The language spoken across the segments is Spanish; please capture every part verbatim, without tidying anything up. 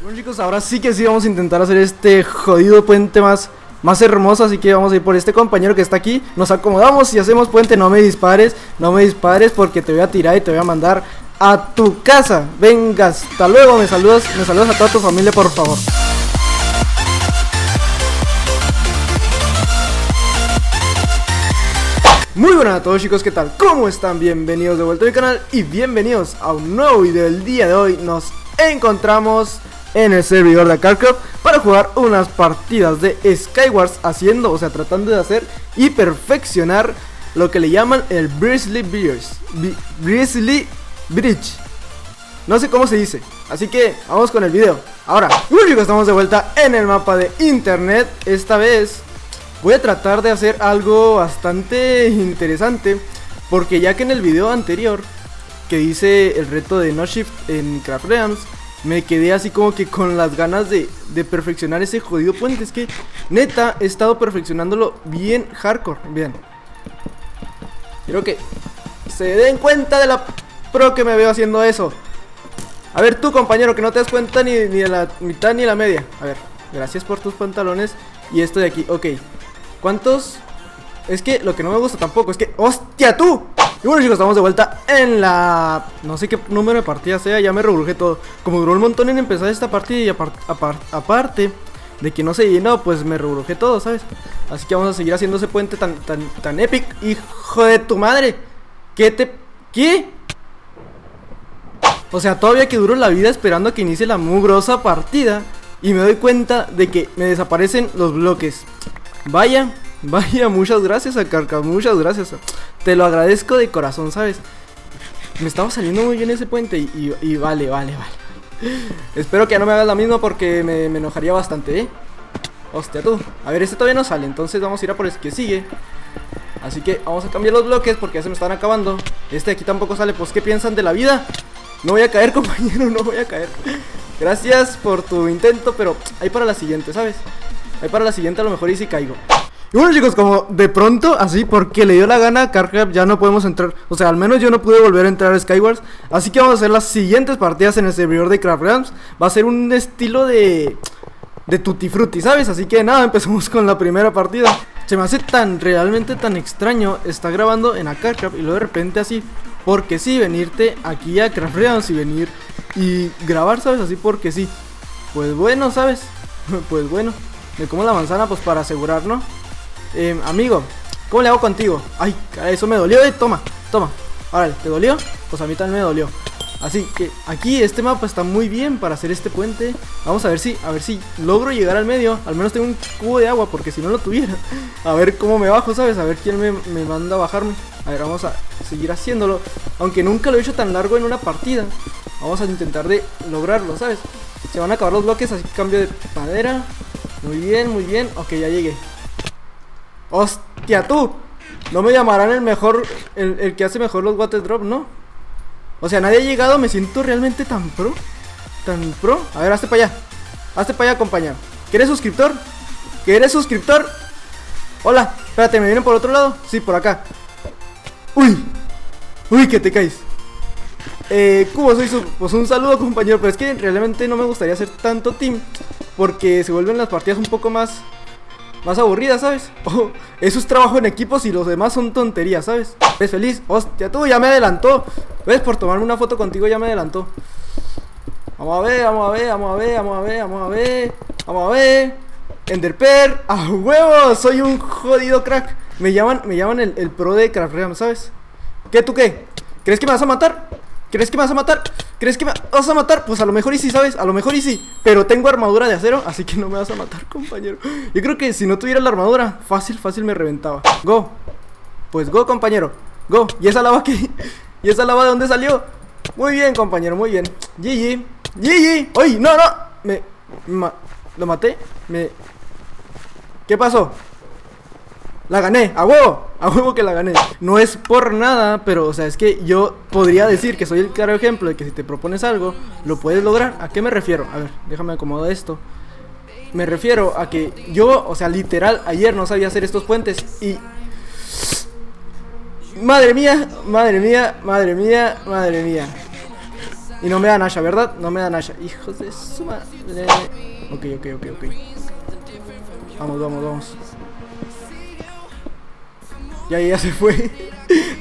Bueno chicos, ahora sí que sí vamos a intentar hacer este jodido puente más, más hermoso. Así que vamos a ir por este compañero que está aquí. Nos acomodamos y hacemos puente. No me dispares, no me dispares porque te voy a tirar y te voy a mandar a tu casa. Venga, hasta luego. Me saludas, me saludas a toda tu familia, por favor. Muy buenas a todos chicos, ¿qué tal? ¿Cómo están? Bienvenidos de vuelta a mi canal y bienvenidos a un nuevo video. El día de hoy nos encontramos en el servidor de Akarcraft para jugar unas partidas de SkyWars haciendo, o sea, tratando de hacer y perfeccionar lo que le llaman el Breezily Bridge. Breezily Bridge. No sé cómo se dice, así que vamos con el video. Ahora, chicos, estamos de vuelta en el mapa de internet. Esta vez voy a tratar de hacer algo bastante interesante, porque ya que en el video anterior que hice el reto de No Shift en CraftRealms, me quedé así como que con las ganas de, de perfeccionar ese jodido puente. Es que neta he estado perfeccionándolo bien hardcore. Bien, quiero que se den cuenta de la pro que me veo haciendo eso. A ver tú, compañero, que no te das cuenta ni, ni de la mitad ni de la media. A ver, gracias por tus pantalones. Y esto de aquí, ok. ¿Cuántos? Es que lo que no me gusta tampoco es que... ¡Hostia, tú! Y bueno chicos, estamos de vuelta en la... No sé qué número de partida sea, ya me rebrujé todo. Como duró un montón en empezar esta partida y apart... Apart... aparte de que no se llenó, pues me rebrujé todo, ¿sabes? Así que vamos a seguir haciendo ese puente tan, tan, tan épico. ¡Hijo de tu madre! ¿Qué te... ¿Qué? O sea, todavía que duro la vida esperando a que inicie la mugrosa partida y me doy cuenta de que me desaparecen los bloques. Vaya, vaya, muchas gracias a Akarcraft, muchas gracias. Te lo agradezco de corazón, ¿sabes? Me estaba saliendo muy bien ese puente y, y, y vale, vale, vale. Espero que ya no me hagas la misma porque me, me enojaría bastante, ¿eh? Hostia, tú. A ver, este todavía no sale, entonces vamos a ir a por el que sigue. Así que vamos a cambiar los bloques porque ya se me están acabando. Este de aquí tampoco sale, pues ¿qué piensan de la vida? No voy a caer, compañero, no voy a caer. Gracias por tu intento, pero ahí para la siguiente, ¿sabes? Ahí para la siguiente a lo mejor y si caigo. Y bueno chicos, como de pronto, así porque le dio la gana a Akarcraft, ya no podemos entrar. O sea, al menos yo no pude volver a entrar a SkyWars. Así que vamos a hacer las siguientes partidas en el servidor de CraftRealms. Va a ser un estilo de... de tutti frutti, ¿sabes? Así que nada, empezamos con la primera partida. Se me hace tan, realmente tan extraño estar grabando en Akarcraft y luego de repente así, porque sí, venirte aquí a CraftRealms y venir y grabar, ¿sabes? Así porque sí. Pues bueno, ¿sabes? Pues bueno. Me como la manzana, pues para asegurar, ¿no? Eh, amigo, ¿cómo le hago contigo? Ay, caray, eso me dolió, eh, toma, toma. Órale, ¿te dolió? Pues a mí también me dolió. Así que aquí este mapa está muy bien para hacer este puente. Vamos a ver si, a ver si logro llegar al medio. Al menos tengo un cubo de agua, porque si no lo tuviera. A ver cómo me bajo, ¿sabes? A ver quién me, me manda a bajarme. A ver, vamos a seguir haciéndolo. Aunque nunca lo he hecho tan largo en una partida, vamos a intentar de lograrlo, ¿sabes? Se van a acabar los bloques, así que cambio de madera. Muy bien, muy bien. Ok, ya llegué. ¡Hostia, tú! No me llamarán el mejor, el, el que hace mejor los water drop, ¿no? O sea, nadie ha llegado, me siento realmente tan pro. Tan pro. A ver, hazte para allá. Hazte para allá, compañero. ¿Que eres suscriptor? ¿Que eres suscriptor? Hola, espérate, ¿me vienen por otro lado? Sí, por acá. ¡Uy! ¡Uy, que te caes! Eh, Cubo, soy su... Pues un saludo, compañero. Pero es que realmente no me gustaría hacer tanto team, porque se vuelven las partidas un poco más... más aburridas, ¿sabes? Oh, eso es trabajo en equipos y los demás son tonterías, ¿sabes? ¿Ves feliz? Hostia, tú ya me adelantó. ¿Ves? Por tomarme una foto contigo ya me adelantó. Vamos a ver, vamos a ver, vamos a ver, vamos a ver, vamos a ver. Vamos a ver. Enderpear. ¡A huevo! Soy un jodido crack. Me llaman, me llaman el, el pro de CraftRealms, ¿sabes? ¿Qué tú qué? ¿Crees que me vas a matar? ¿Crees que me vas a matar? ¿Crees que me vas a matar? Pues a lo mejor y sí, ¿sabes? A lo mejor y sí. Pero tengo armadura de acero, así que no me vas a matar, compañero. Yo creo que si no tuviera la armadura, fácil, fácil me reventaba. Go. Pues go, compañero. Go. ¿Y esa lava qué? ¿Y esa lava de dónde salió? Muy bien, compañero, muy bien. G G. G G. ¡Ay, no, no! Me... Ma... ¿Lo maté? Me... ¿Qué pasó? La gané, a huevo, a huevo que la gané. No es por nada, pero o sea, es que yo podría decir que soy el claro ejemplo de que si te propones algo, lo puedes lograr. ¿A qué me refiero? A ver, déjame acomodar esto. Me refiero a que yo, o sea, literal, ayer no sabía hacer estos puentes y... Madre mía, madre mía, madre mía, madre mía. Y no me dan Asha, ¿verdad? No me dan Asha. Hijos de su madre. Ok, ok, ok, ok. Vamos, vamos, vamos. Ya, ya se fue.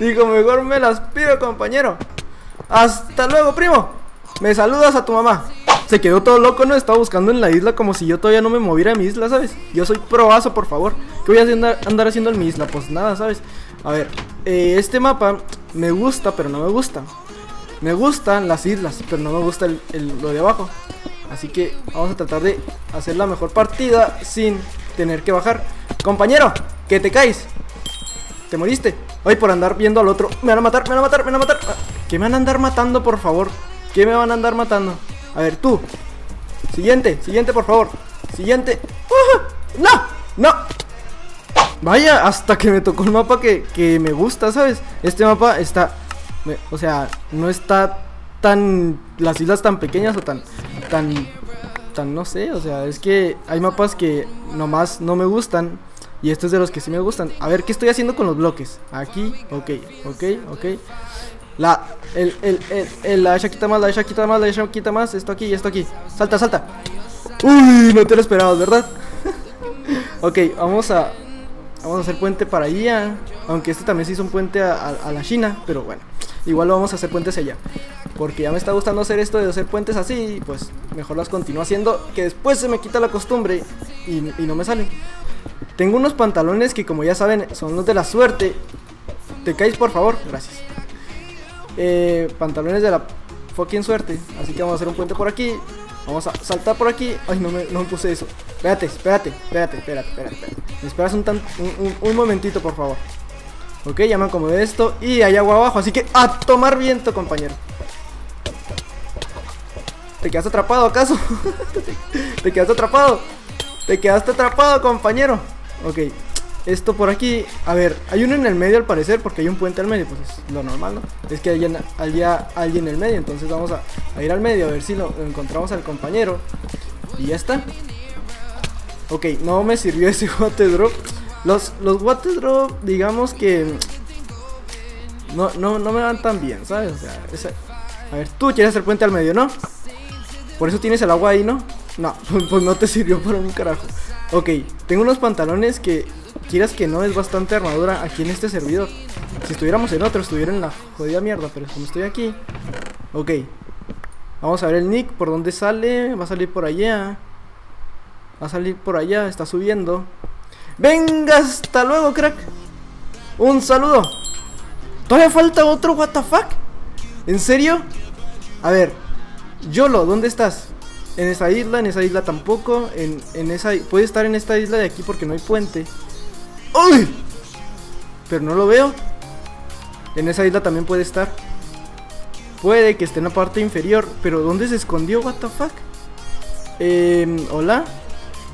Digo, mejor me las pido, compañero. Hasta luego, primo. Me saludas a tu mamá. Se quedó todo loco, ¿no? Estaba buscando en la isla como si yo todavía no me moviera a mi isla, ¿sabes? Yo soy proazo, por favor. ¿Qué voy a andar, andar haciendo en mi isla? Pues nada, ¿sabes? A ver, eh, este mapa me gusta, pero no me gusta. Me gustan las islas, pero no me gusta el, el, lo de abajo. Así que vamos a tratar de hacer la mejor partida sin tener que bajar. Compañero, que te caes. Te moriste. Ay, por andar viendo al otro. Me van a matar, me van a matar, me van a matar. Que me van a andar matando, por favor. Que me van a andar matando. A ver, tú. Siguiente, siguiente, por favor. Siguiente. ¡Uh! ¡No! ¡No! Vaya, hasta que me tocó el mapa que, que me gusta, ¿sabes? Este mapa está... Me, o sea, no está tan... Las islas tan pequeñas o tan... Tan... Tan, no sé, o sea, es que hay mapas que nomás no me gustan. Y estos de los que sí me gustan. A ver, ¿qué estoy haciendo con los bloques? Aquí, ok, ok, ok. La, el, el, el, el, la Asha quita más, la Asha quita más, la Asha quita más. Esto aquí, esto aquí. Salta, salta. Uy, no te lo esperabas, ¿verdad? Ok, vamos a... Vamos a hacer puente para allá. Aunque este también se hizo un puente a, a, a la China. Pero bueno, igual lo vamos a hacer puentes allá. Porque ya me está gustando hacer esto de hacer puentes así. Pues mejor las continúo haciendo. Que después se me quita la costumbre. Y, y no me sale. Tengo unos pantalones que, como ya saben, son los de la suerte. ¿Te caes, por favor? Gracias. Eh, pantalones de la fucking suerte. Así que vamos a hacer un puente por aquí. Vamos a saltar por aquí. Ay, no me, no me puse eso. Espérate, espérate, espérate, espérate, espérate, espérate. Me esperas un, tan, un, un, un momentito, por favor. Ok, ya me acomodé esto. Y hay agua abajo, así que a tomar viento, compañero. ¿Te quedaste atrapado, acaso? ¿Te quedaste atrapado? Te quedaste atrapado, compañero. Ok, esto por aquí. A ver, hay uno en el medio al parecer. Porque hay un puente al medio, pues es lo normal, ¿no? Es que hay alguien, hay alguien en el medio. Entonces vamos a, a ir al medio a ver si lo, lo encontramos al compañero. Y ya está. Ok, no me sirvió ese water drop. Los, los water drop, digamos que no, no, no me van tan bien, ¿sabes? O sea, esa... A ver, tú quieres hacer puente al medio, ¿no? Por eso tienes el agua ahí, ¿no? No, pues no te sirvió para un carajo. Ok, tengo unos pantalones que, quieras que no, es bastante armadura aquí en este servidor. Si estuviéramos en otro, estuviera en la jodida mierda. Pero como estoy aquí. Ok, vamos a ver el nick, por dónde sale. Va a salir por allá. Va a salir por allá, está subiendo. Venga, hasta luego, crack. Un saludo. ¿Todavía falta otro W T F? ¿En serio? A ver, Yolo, ¿dónde estás? En esa isla, en esa isla tampoco. En, en esa, puede estar en esta isla de aquí porque no hay puente. ¡Uy! Pero no lo veo. En esa isla también puede estar. Puede que esté en la parte inferior. Pero ¿dónde se escondió? ¿What the fuck? Eh, ¿Hola?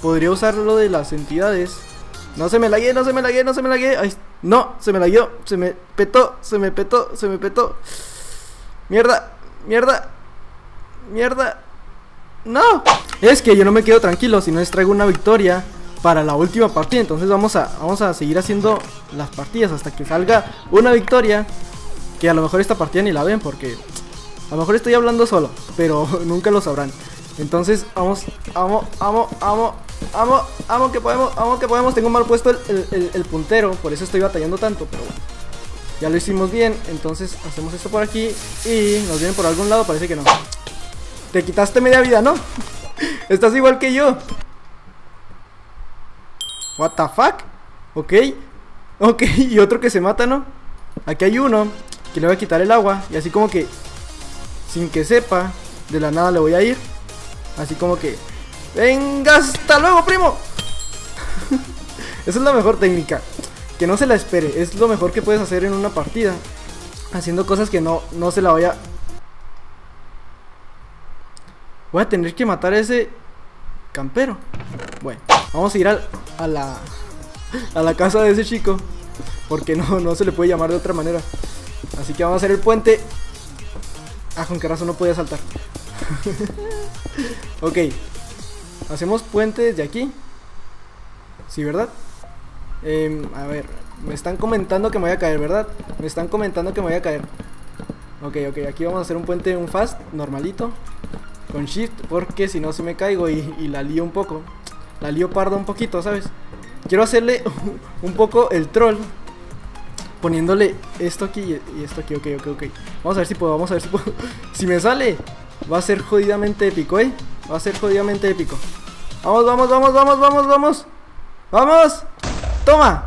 Podría usar lo de las entidades. No se me lagué, no se me lagué, no se me lagué. Ay, no, se me lagueó. Se me petó, se me petó, se me petó. Mierda, mierda, mierda. No, es que yo no me quedo tranquilo si no les traigo una victoria para la última partida. Entonces vamos a, vamos a seguir haciendo las partidas hasta que salga una victoria. Que a lo mejor esta partida ni la ven porque a lo mejor estoy hablando solo, pero nunca lo sabrán. Entonces vamos, amo, amo, amo, amo, amo que podemos, amo que podemos. Tengo mal puesto el, el, el, el puntero, por eso estoy batallando tanto, pero bueno. Ya lo hicimos bien, entonces hacemos esto por aquí y nos vienen por algún lado, parece que no. Te quitaste media vida, ¿no? Estás igual que yo. What the fuck. Ok. Ok, y otro que se mata, ¿no? Aquí hay uno que le voy a quitar el agua. Y así como que, sin que sepa, de la nada le voy a ir. Así como que, venga, hasta luego, primo. Esa es la mejor técnica. Que no se la espere. Es lo mejor que puedes hacer en una partida. Haciendo cosas que no, no se la vaya. Voy a tener que matar a ese campero. Bueno, vamos a ir al, a la a la casa de ese chico. Porque no, no se le puede llamar de otra manera. Así que vamos a hacer el puente. Ah, con qué razón no podía saltar. Ok. Hacemos puente desde aquí. Sí, ¿verdad? Eh, a ver, me están comentando que me voy a caer, ¿verdad? Me están comentando que me voy a caer. Ok, ok, aquí vamos a hacer un puente, un fast, normalito, con shift, porque si no se me caigo y, y la lío un poco. La lío parda un poquito, ¿sabes? Quiero hacerle un poco el troll, poniéndole esto aquí y esto aquí, ok, ok, ok. Vamos a ver si puedo, vamos a ver si puedo. Si me sale, va a ser jodidamente épico, ¿eh? Va a ser jodidamente épico. Vamos, vamos, vamos, vamos, vamos, vamos. ¡Vamos! ¡Toma!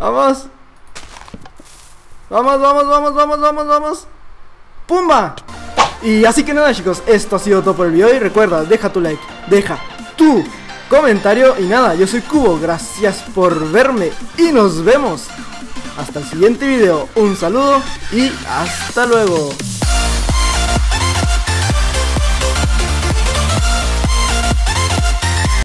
¡Vamos! ¡Vamos, vamos, vamos, vamos, vamos, vamos! ¡Pumba! Y así que nada, chicos, esto ha sido todo por el video. Y recuerda, deja tu like, deja tu comentario. Y nada, yo soy Cubo, gracias por verme. Y nos vemos hasta el siguiente video. Un saludo y hasta luego.